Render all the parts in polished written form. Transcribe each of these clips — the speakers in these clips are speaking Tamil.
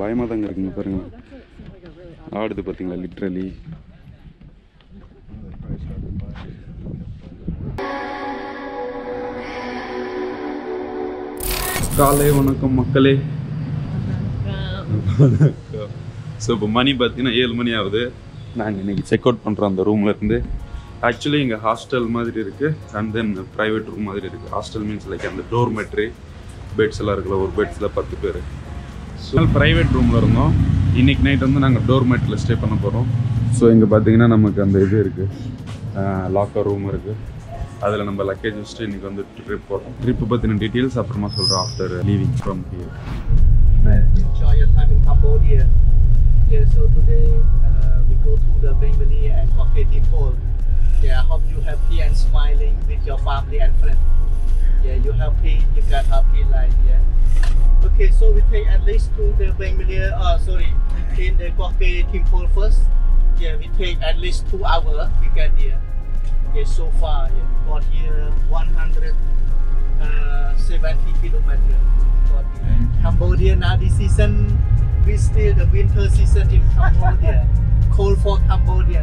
பயமாக தாங்க இருக்குங்க பாருங்க. ஆடுது பார்த்தீங்களா லிட்ரலி. காலை வணக்கம் மக்களே. ஸோ இப்போ மணி பார்த்தீங்கன்னா 7 மணி ஆகுது. நாங்கள் இன்றைக்கி செக் அவுட் பண்ணுறோம் அந்த ரூமில் இருந்து. ஆக்சுவலி இங்கே ஹாஸ்டல் மாதிரி இருக்குது அண்ட் தென் ப்ரைவேட் ரூம் மாதிரி இருக்குது. ஹாஸ்டல் மீன்ஸ் லைக் அந்த டோர்மெட்ரி பெட்ஸ் எல்லாம் இருக்குல்ல, ஒரு பெட்ஸில் 10 பேர். ஸோ ப்ரைவேட் ரூமில் இருந்தோம். இன்றைக்கி நைட் வந்து நாங்கள் டோர்மெட்டில் ஸ்டே பண்ண போகிறோம். ஸோ இங்கே பார்த்தீங்கன்னா நமக்கு அந்த இது இருக்குது, லாக்கர் ரூம் இருக்குது. அதில் நம்ம லக்கேஜ் வச்சுட்டு இன்றைக்கி வந்து ட்ரிப் போகிறோம். ட்ரிப்பு பற்றின டீட்டெயில்ஸ் அப்புறமா சொல்கிறோம் after leaving from here. Enjoy your time in Cambodia. Yeah, so today we go to the Beng Mealea and Koh Ker. Yeah, I hope you happy and smiling with your family and friends. Yeah, you happy, you got happy life. Yeah. Okay, so we take at least to the Beng Mealea. Sorry, in the Koh Ker first. Yeah, we take at least 2 hours to get there. Okay, so far yeah, we got here 170 kilometers. Cambodia now this season, we still the winter season in Cambodia. Cold for Cambodia,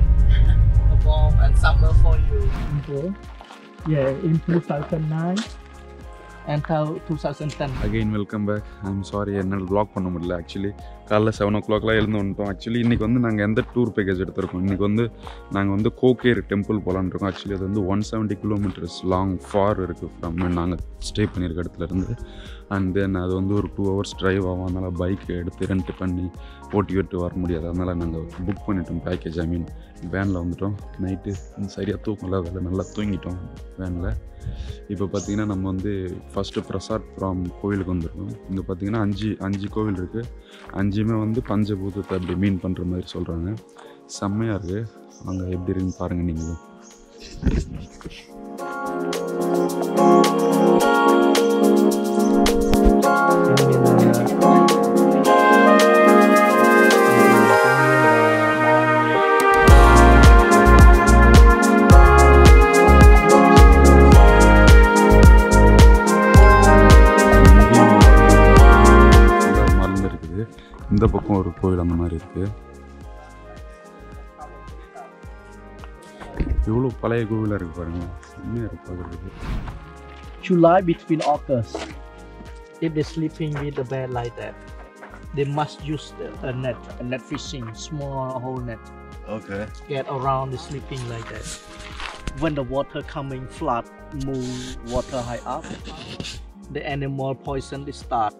warm and summer for you. Okay. Yeah, in 2009 and 2010. Again, welcome back. I'm sorry, I didn't vlog panna mudiyala actually. காலைல 7 o'clock எழுந்து வந்துட்டோம். ஆக்சுவலி இன்றைக்கி வந்து நாங்கள் எந்த டூர் பேக்கேஜ் எடுத்திருக்கோம், இன்றைக்கி வந்து நாங்கள் வந்து கோh Ker டெம்பிள் போகலான்னு இருக்கோம். ஆக்சுவலி அது வந்து 170 kilometers லாங் ஃபார் இருக்குது ஃப்ரம் நாங்கள் ஸ்டே பண்ணியிருக்க இடத்துலேருந்து. அண்ட் தென் அது வந்து ஒரு 2 hours ட்ரைவ் ஆகும். அதனால் பைக் எடுத்து ரெண்ட் பண்ணி ஓட்டி வர முடியாது. அதனால் நாங்கள் புக் பண்ணிட்டோம் பேக்கேஜ், ஐ மீன் வேனில் வந்துவிட்டோம். நைட்டு சரியாக தூக்கம் இல்லை, அதில் நல்லா தூங்கிட்டோம் வேனில். இப்போ பார்த்திங்கன்னா நம்ம வந்து ஃபஸ்ட்டு பிரசாத் ஃப்ரம் கோவிலுக்கு வந்துருக்கோம். இங்கே பார்த்திங்கன்னா 5 கோவில் இருக்குது. 5மே வந்து பஞ்சபூதத்தை அப்படி மீன் பண்ணுற மாதிரி சொல்கிறாங்க. செம்மையாக இருக்குது. அங்கே எப்படி இருக்குன்னு பாருங்கள் நீங்களும். இந்த பக்கம் ஒரு கோயில் அந்த மாதிரி இருக்குது. இவ்வளோ பழைய கோவிலாக இருக்குது பாருங்கள், செம்மையாக இருக்குது. July between August, if they sleeping with the bed like that, they must use a net, fishing, small whole net. Okay. Get around the sleeping like that. When the water coming flood, move water high up, the animal poison they start,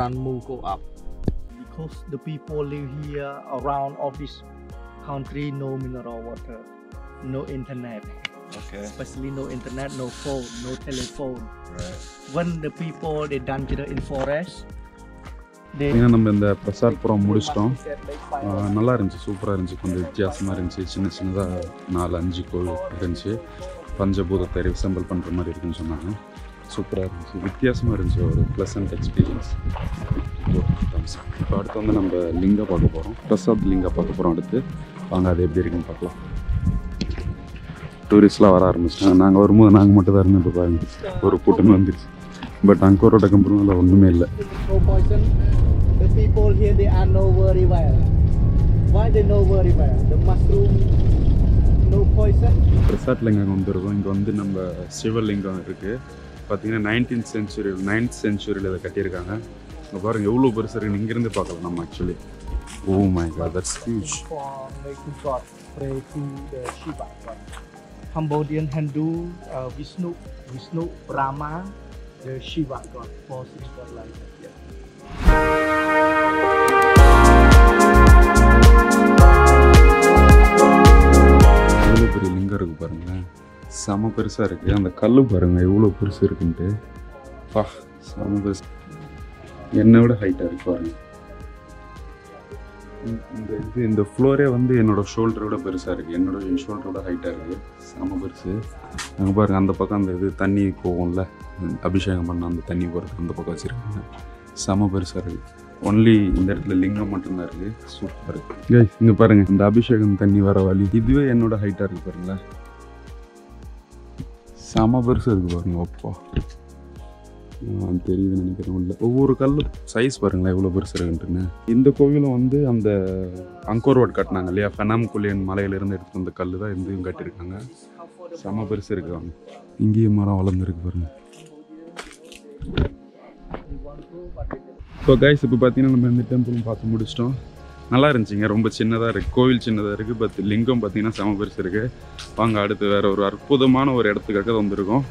run move go up. Because the people live here around of this country, no mineral water, no internet. Okay. Especially no internet, no phone, no telephone. Right. When the people they dungeon in forest, நம்ம இந்த பிரசாத் புறம் முடிச்சிட்டோம். நல்லா இருந்துச்சு, சூப்பராக இருந்துச்சு, கொஞ்சம் வித்தியாசமாக இருந்துச்சு. சின்ன சின்னதாக 4-5 கோவில் இருந்துச்சு. பஞ்சபூதத்தை ரிசம்பிள் பண்ணுற மாதிரி இருக்குன்னு சொன்னாங்க. சூப்பராக இருந்துச்சு, வித்தியாசமாக இருந்துச்சு, ஒரு ப்ளசன்ட் எக்ஸ்பீரியன்ஸ். இப்போ அடுத்து வந்து நம்ம லிங்கா பார்க்க போகிறோம், பிரசாத் லிங்கா பார்க்க போகிறோம். அடுத்து வாங்க அது எப்படி இருக்குன்னு பார்க்கலாம். டூரிஸ்ட்லாம் வர ஆரம்பிச்சிட்டாங்க. நாங்கள் வரும்போது நாங்கள் மட்டும் தான் இருந்துட்டு பாருங்க, ஒரு கூட்டம்னு வந்துருச்சு. பட் அங்கோரோட கம்பெனி அதில் ஒன்றுமே இல்லை. பிரசாத் லிங்கம் வந்துருக்கோம். இங்கே வந்து நம்ம சிவலிங்கம் இருக்குது. பார்த்தீங்கன்னா 9th century, 9th century இதை கட்டியிருக்காங்க. இங்கே பாருங்கள் எவ்வளோ பெருசாக இருக்குன்னு இங்கேருந்து பார்க்கலாம் நம்ம. Actually oh my God, that's huge. Cambodian Hindu Vishnu, Brahma, the Shiva god for Shiva like that. எவ்வளோ பெரிய லிங்கம் இருக்குது பாருங்களேன், செம பெருசாக இருக்குது. அந்த கல் பாருங்கள் எவ்வளோ பெருசு இருக்குன்ட்டு, பா செம பெருசு, என்னை விட ஹைட்டாக இருக்கு பாருங்க. இந்த ஃப்ளோரே வந்து என்னோடய ஷோல்டரோட பெருசாக இருக்குது, என்னோடய ஷோல்டரோட ஹைட்டாக இருக்குது, செம பெருசு. அங்கே பாருங்கள் அந்த பக்கம் அந்த இது தண்ணி போகும்ல, அபிஷேகம் பண்ண அந்த தண்ணி போகிறதுக்கு அந்த பக்கம் வச்சுருக்காங்க, செம பெருசாக இருக்குது. ஒன்லி இந்த இடத்துல லிங்கம் மட்டும்தான் இருக்குது, சூப்பராக இருக்குது. இங்கே பாருங்கள் இந்த அபிஷேகம் தண்ணி வர வழி, இதுவே என்னோட ஹைட்டாக இருக்குது பாருங்களேன், செம பெருசாக இருக்குது பாருங்க. அப்பா தெரியுது நினைக்கிறேன். உள்ள ஒவ்வொரு கல் சைஸ் பாருங்களேன் எவ்வளோ பெருசு இருக்குன்னு. இந்த கோவிலும் வந்து அந்த அங்கோர் வாட் கட்டினாங்க இல்லையா, ஃபெனாம் குலியன் மலையிலேருந்து எடுத்து வந்த கல் தான் இங்கேயும் கட்டியிருக்காங்க. செம பெருசு இருக்காங்க. இங்கேயும் மரம் வளர்ந்துருக்கு பாருங்க. ஸோ கைஸ் இப்போ பார்த்தீங்கன்னா நம்ம இந்த டெம்பிள் பார்த்து முடிச்சிட்டோம். நல்லா இருந்துச்சுங்க. ரொம்ப சின்னதாக இருக்குது கோவில், சின்னதாக இருக்குது. பட் லிங்கம் பார்த்தீங்கன்னா செம பெருசு இருக்குது. வாங்க அடுத்து வேறு ஒரு அற்புதமான ஒரு இடத்துக்காக வந்திருக்கோம்,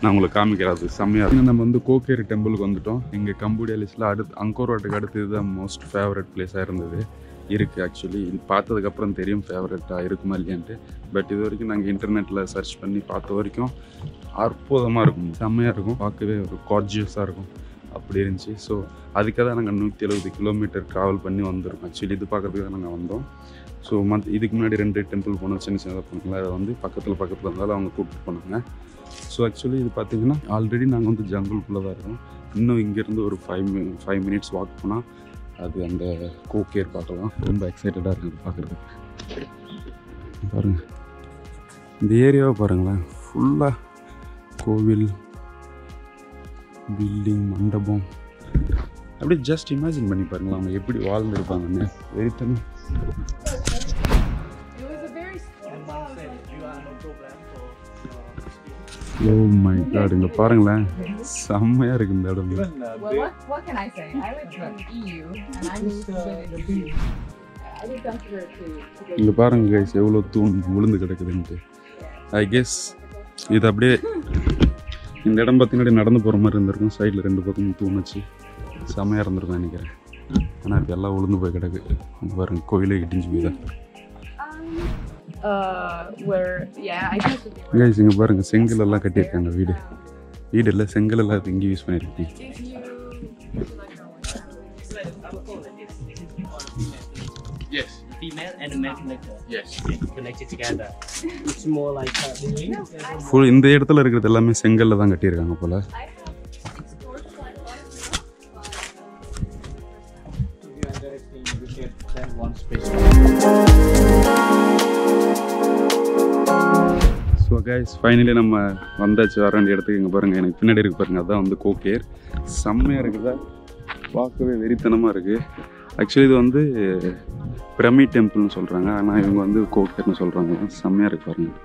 நான் உங்களுக்கு காமிக்கிறேன். அது செம்மையாக இருக்குது. நம்ம வந்து கோh Ker டெம்பிளுக்கு வந்துவிட்டோம். எங்கள் கம்போடியா லிஸ்ட்டில் அடுத்து அங்கோர் வாட்டுக்கு அடுத்து இதுதான் மோஸ்ட் ஃபேவரட் பிளேஸாக இருந்தது இருக்குது. ஆக்சுவலி இது பார்த்ததுக்கப்புறம் தெரியும் ஃபேவரட்டாக இருக்குமா இல்லையான்ட்டு. பட் இது வரைக்கும் நாங்கள் இன்டர்நெட்டில் சர்ச் பண்ணி பார்த்த வரைக்கும் அற்புதமாக இருக்கும், செம்மையாக இருக்கும், பார்க்கவே ஒரு கார்ஜியஸாக இருக்கும், அப்படி இருந்துச்சு. ஸோ அதுக்காக தான் நாங்கள் 170 கிலோமீட்டர் ட்ராவல் பண்ணி வந்திருக்கோம். ஆக்சுவலி இது பார்க்குறதுக்கு தான் நாங்கள் வந்தோம். ஸோ இதுக்கு முன்னாடி 2 டெம்பிள் போனோம், சின்ன சின்னதாக போனோங்களா, அதை வந்து பக்கத்தில் இருந்தாலும் அவங்க கூப்பிட்டு போனாங்க. ஸோ ஆக்சுவலி இது பார்த்திங்கன்னா ஆல்ரெடி நாங்கள் வந்து ஜங்குள்குள்ளே தான் இருக்கோம். இன்னும் இங்கேருந்து ஒரு 5 மினிட்ஸ் வாக் போனால் அது அந்த கோh Ker பார்க்கலாம். ரொம்ப எக்ஸைட்டடாக இருக்குது பார்க்குறதுக்கு. பாருங்கள் இந்த ஏரியாவை பாருங்களேன், ஃபுல்லாக கோவில், பில்டிங், மண்டபம். அப்படியே ஜஸ்ட் இமேஜின் பண்ணி பாருங்களேன் அவங்க எப்படி வாழ்ந்துருப்பாங்கன்னு. வெறித்தனம். ஓ மை காட், இங்கே பாருங்களேன் செம்மையாக இருக்கு இந்த இடம். இங்கே பாருங்கள் கைஸ் எவ்வளோ தூண் விழுந்து கிடக்குதுன்ட்டு. ஐ கெஸ் இது அப்படியே இந்த இடம் பார்த்தீங்கன்னா நடந்து போகிற மாதிரி இருந்திருக்கும். சைடில் 2 பக்கம் தூண் வச்சு செம்மையாக இருந்திருக்கும் நினைக்கிறேன். ஆனால் இப்போ எல்லாம் விழுந்து போய் கிடக்கு. பாருங்க கோயிலே இடிஞ்சு போய் தான். கைஸ் இங்கே பாருங்க செங்கல் எல்லாம் கட்டியிருக்காங்க. வீடு இல்லை, செங்கல் எல்லாம் இங்கே யூஸ் பண்ணியிருக்கேன். இந்த இடத்துல இருக்கிறது எல்லாமே செங்கல்ல தான் கட்டியிருக்காங்க போல. ஸோ கைஸ் ஃபைனலி நம்ம வந்தாச்சு. வர வேண்டிய இடத்துக்கு இங்கே பாருங்கள், எனக்கு பின்னாடி இருக்கு பாருங்கள், அதுதான் வந்து கோh Ker. செம்மையாக இருக்குதா, பார்க்கவே வெறித்தனமாக இருக்குது. ஆக்சுவலி இது வந்து பிரமி டெம்பிள்னு சொல்கிறாங்க, ஆனால் இவங்க வந்து கோh Kerனு சொல்கிறாங்க. செம்மையாக இருக்கு பாருங்க.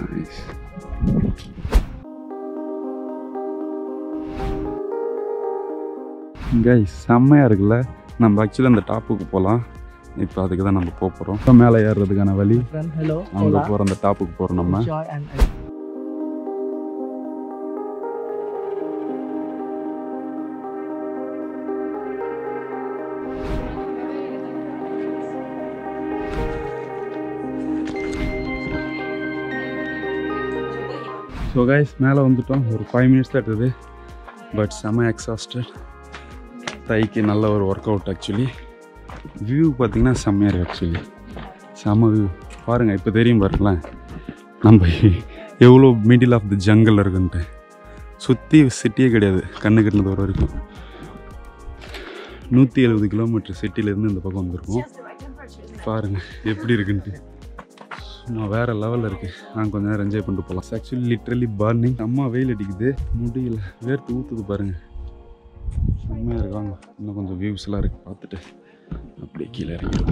நைஸ். கைஸ் செம்மையாக இருக்குல்ல. நம்ம ஆக்சுவலி அந்த டாப்புக்கு போகலாம், இப்போ அதுக்கு தான் நம்ம போகிறோம். இப்போ மேலே ஏறுறதுக்கான வழி அங்கே போகிற அந்த டாப்புக்கு போகிறோம். நம்ம ஸோ கைஸ் மேலே வந்துட்டோம். ஒரு 5 மினிட்ஸ் தான் இருக்குது. பட் செம எக்ஸாஸ்டட். தைக்கு நல்ல ஒரு ஒர்க் அவுட். ஆக்சுவலி வியூ பார்த்திங்கன்னா செம்மையாக இருக்குது. ஆக்சுவலி செம்ம வியூ பாருங்கள். இப்போ தெரியும் பாருங்களேன் நம்ம எவ்வளோ மிடில் ஆஃப் த ஜங்கல் இருக்குன்ட்டு. சுற்றி சிட்டியே கிடையாது கண்ணு கட்டினது வர வரைக்கும். 170 கிலோமீட்டர் சிட்டிலேருந்து இந்த பக்கம் வந்துருக்கோம். பாருங்கள் எப்படி இருக்குன்ட்டு. நான் வேறு லெவலில் இருக்குது. நான் கொஞ்சம் நேரம் என்ஜாய் பண்ணிட்டு போகலாம். Actually literally burning. அம்மா வெயில் அடிக்குது, முடியல, வேர்த்து ஊற்றுது. பாருங்கள் செம்மையாக இருக்காங்க. இன்னும் கொஞ்சம் வியூஸ்லாம் இருக்குது பார்த்துட்டு அப்படியே கீழே இருக்கு.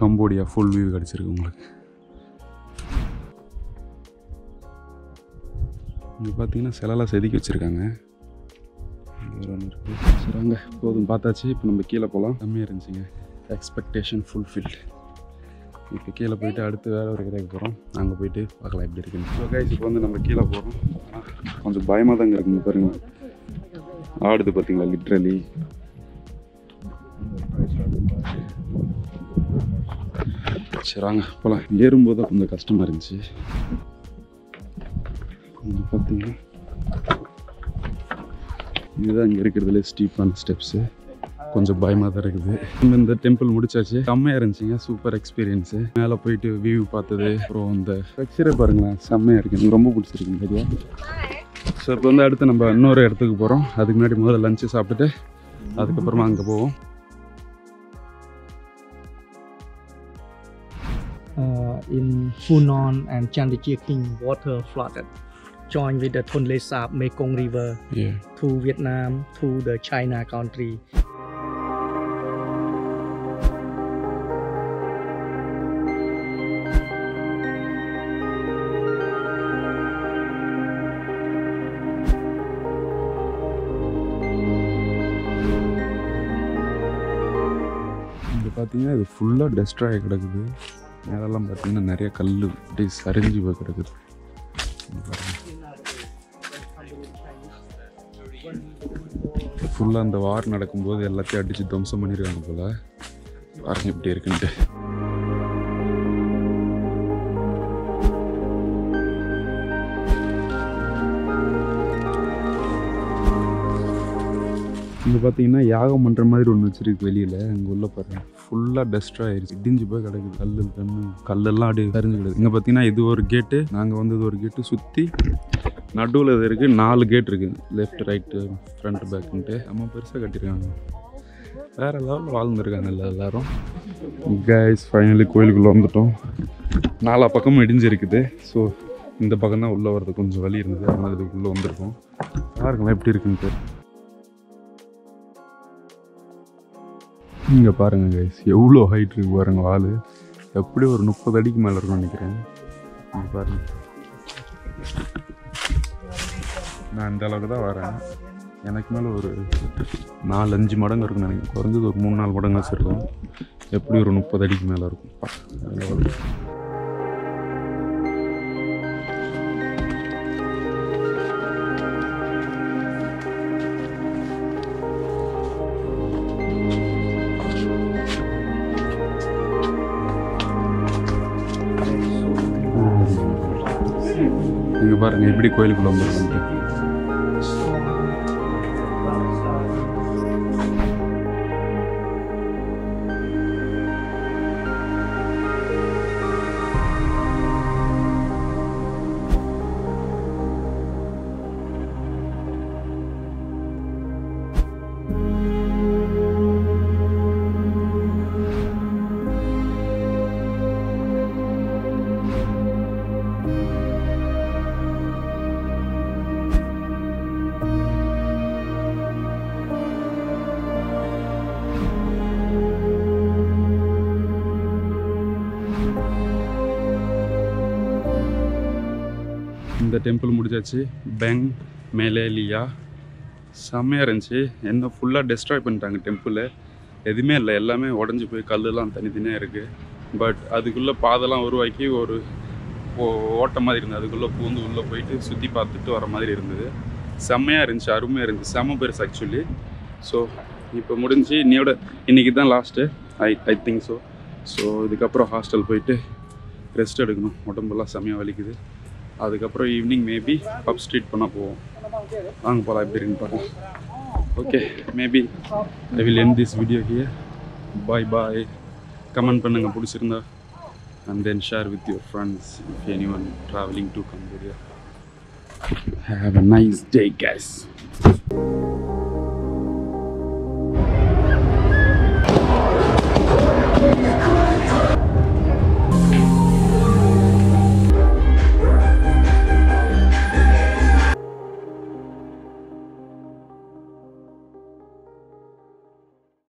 கம்போடியா ஃபுல் வியூ கிடச்சிருக்கு உங்களுக்கு. இங்கே பார்த்தீங்கன்னா சிலலாம் செதுக்கி வச்சுருக்காங்க. சரிங்க போதும் பார்த்தாச்சு. இப்போ நம்ம கீழே போகலாம். கம்மியாக இருந்துச்சுங்க. Expectation fulfilled. இப்போ கீழே போயிட்டு அடுத்து வேறு ஒரு ஏரியாவுக்கு போகிறோம். அங்கே போயிட்டு பார்க்கலாம் எப்படி இருக்குன்னு. ஸோ கைஸ் இப்போ வந்து நம்ம கீழே போகிறோம். கொஞ்சம் பயமாக தாங்க இருக்குங்க. பாருங்க ஆடுது பார்த்தீங்களா லிட்ரலி. சரிங்க போகலாம். ஏறும்போது தான் கொஞ்சம் கஷ்டமாக இருந்துச்சு. கொஞ்சம் பார்த்தீங்கன்னா இதுதான் இங்கே இருக்கிறதுல ஸ்டீப்பான ஸ்டெப்ஸு. கொஞ்சம் பயமாக தான் இருக்குது. நம்ம இந்த டெம்பிள் முடிச்சாச்சு. செம்மையாக இருந்துச்சுங்க. Super experience. மேலே போயிட்டு வியூ பார்த்தது, அப்புறம் இந்த ஸ்ட்ரக்சரை பாருங்களேன் செம்மையாக இருக்குது. எனக்கு ரொம்ப பிடிச்சிருக்கு இந்த ஏரியா. ஸோ இப்போ வந்து அடுத்து நம்ம இன்னொரு இடத்துக்கு போகிறோம். அதுக்கு முன்னாடி முதல்ல லஞ்சு சாப்பிட்டுட்டு அதுக்கப்புறமா அங்கே போவோம். In Funan and Chandikya King water flooded. joined with the Tonle Sap, Mekong River, through Vietnam, through the China country. It's full of dust. It's full of full on the war நடக்கும்போது எல்லாத்தையும் அடிச்சு தம்சம் பண்ணிருக்காங்க போல. பாருங்க எப்படி இருக்குன்னு. இங்க பாத்தீங்கன்னா யாகம் பண்ற மாதிரி ஒண்ணு வச்சிருக்கு வெளியில. அங்க உள்ள பாருங்க ஃபுல்லா டஸ்ட் ஆயிருச்சு, இடிஞ்சு போய் கிடக்குது. கல்லெல்லாம் அப்படியே சரிஞ்சு கிடக்குது. இங்க பாத்தீங்கன்னா இது ஒரு கேட்டு, நாங்க வந்தது ஒரு கேட்டு, சுத்தி நடுவில் இது இருக்குது. 4 கேட் இருக்குது, லெஃப்ட் ரைட்டு ஃப்ரண்ட் பேக்குன்ட்டு. நம்ம பெருசாக கட்டியிருக்காங்க, வேறு லெவலில் வாழ்ந்துருக்காங்க இல்லை எல்லோரும். கைஸ் ஃபைனலி கோயிலுக்குள்ளே வந்துட்டோம். 4 பக்கமும் இடிஞ்சிருக்குது. ஸோ இந்த பக்கம் தான் உள்ளே வர்றது கொஞ்சம் வழி இருந்தது, அதனால் இதுக்குள்ளே வந்திருக்கோம். பாருங்களேன் எப்படி இருக்குன்ட்டு. இங்கே பாருங்கள் கைஸ், எவ்வளோ ஹைட் இருக்குது பாருங்க. வால் எப்படி ஒரு 30 அடிக்கு மேலே இருக்கும்னு நினைக்கிறேன். இங்கே பாருங்கள், நான் இந்த அளவுக்கு தான் வரேன். எனக்கு மேலே ஒரு 4-5 மடங்கு இருக்குன்னு நினைக்கிறேன். குறைஞ்சது ஒரு 3-4 மடங்கு வச்சுருக்கோம். எப்படி ஒரு 30 அடிக்கு மேலே இருக்கும். இங்கே பாருங்கள் எப்படி கோயிலுக்குள்ளே வந்துருக்கோம். இந்த டெம்பிள் முடிஞ்சாச்சு. பெங் மெலேலியா செம்மையாக இருந்துச்சு. என்ன ஃபுல்லாக டெஸ்ட்ராய் பண்ணிட்டாங்க டெம்பிளை. எதுவுமே இல்லை, எல்லாமே உடஞ்சி போய் கல்லுலாம் தனித்தனியாக இருக்குது. பட் அதுக்குள்ளே பாதெல்லாம் உருவாக்கி ஒரு ஓட்ட மாதிரி இருந்தது. அதுக்குள்ளே பூந்து உள்ளே போயிட்டு சுற்றி பார்த்துட்டு வர மாதிரி இருந்தது. செம்மையாக இருந்துச்சு, அருமையாக இருந்துச்சு. செம்ம பெருசு ஆக்சுவலி. ஸோ இப்போ முடிஞ்சு இன்னையோட இன்றைக்கி தான் last I think so. So இதுக்கப்புறம் ஹாஸ்டல் போயிட்டு ரெஸ்ட் எடுக்கணும். உடம்பெல்லாம் செம்மையாக வலிக்குது. அதுக்கப்புறம் ஈவினிங் மேபி பப் ஸ்ட்ரீட் பண்ண போவோம். வாங்க போகலாம், எப்படி இருக்குன்னு பார்க்கலாம். Okay, maybe I will end this video here. Bye bye. Comment பண்ணுங்கள் பிடிச்சிருந்தா, and then share with your friends if anyone travelling to Cambodia. Have a nice day guys.